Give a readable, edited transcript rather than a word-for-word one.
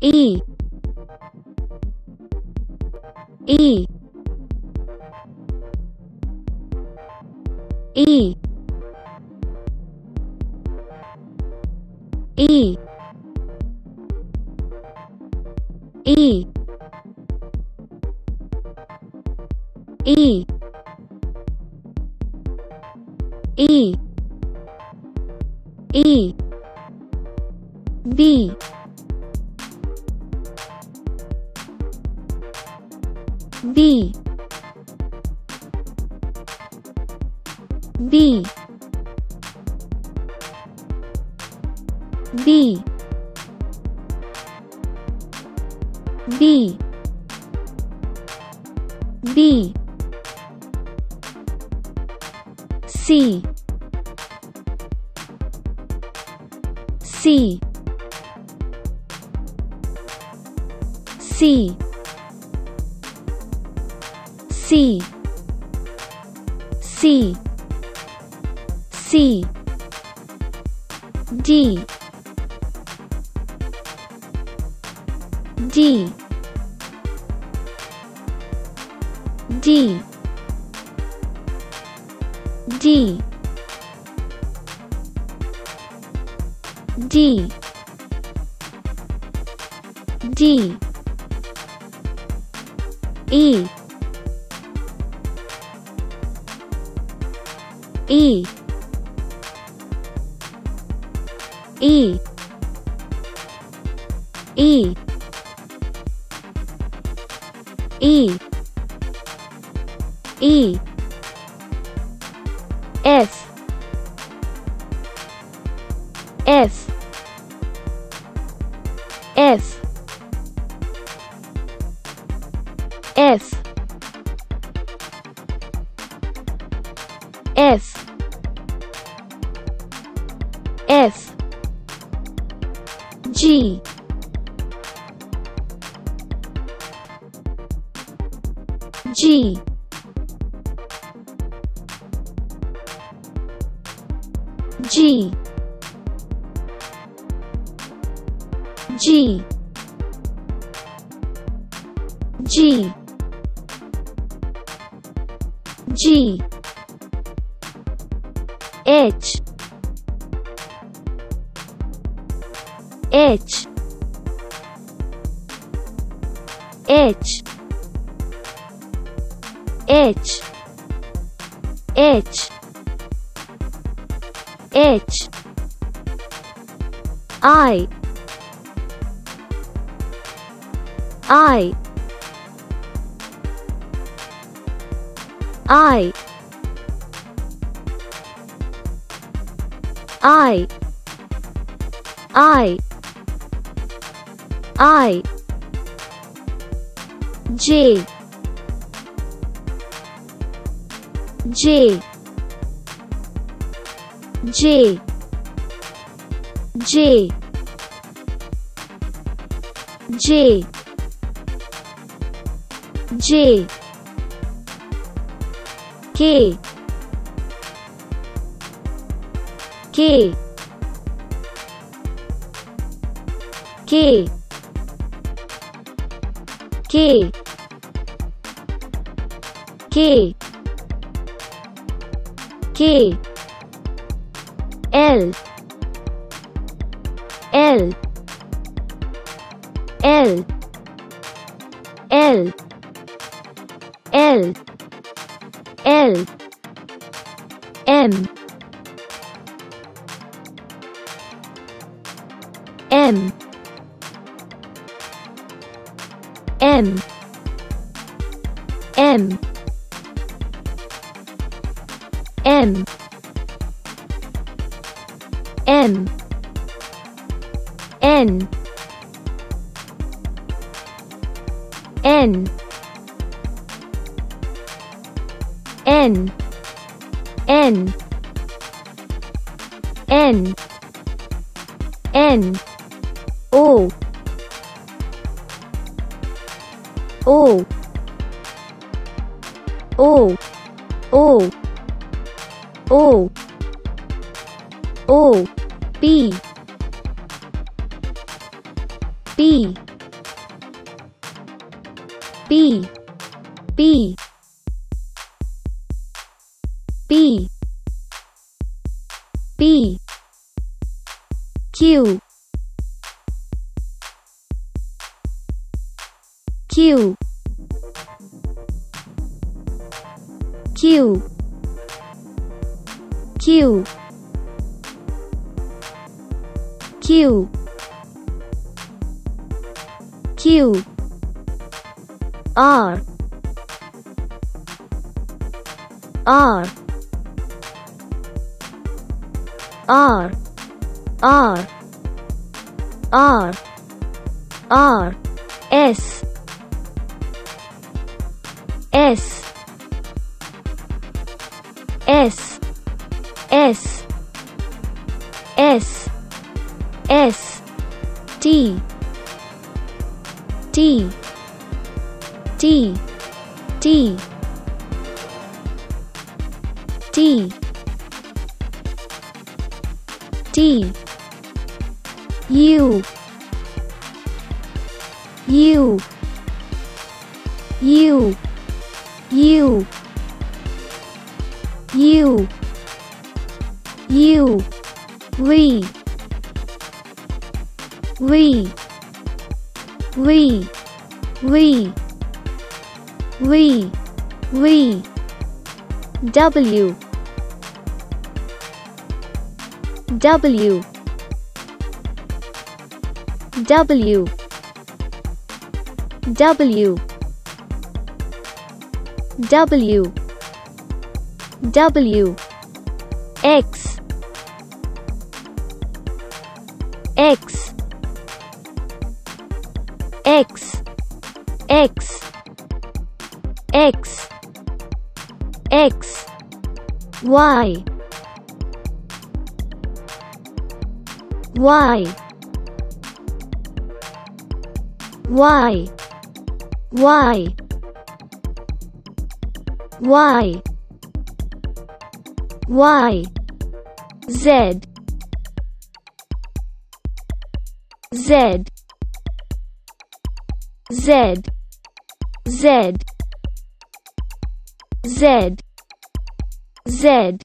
B B B B B B C C C C C C D D D D D D E E E E E E F F F F F F G G G G G G H H H H H H I J J J J J J K K K K K K L L L L L L M M M M M M N N N N N N O O O O O O P B, B, B, B, B, Q, Q, Q, Q, Q, Q, R, R, R, R, R, R, S, S, S, S, S, S, T, T, T, T, T, T, U, U, U, U, U, U, V, V, V, V, V, V, W, W, W, W, W, W, X, X, X, X, X, X, Y, Y, Y, Y, Y, Y, Z, Z, Z, Z, Z, Z,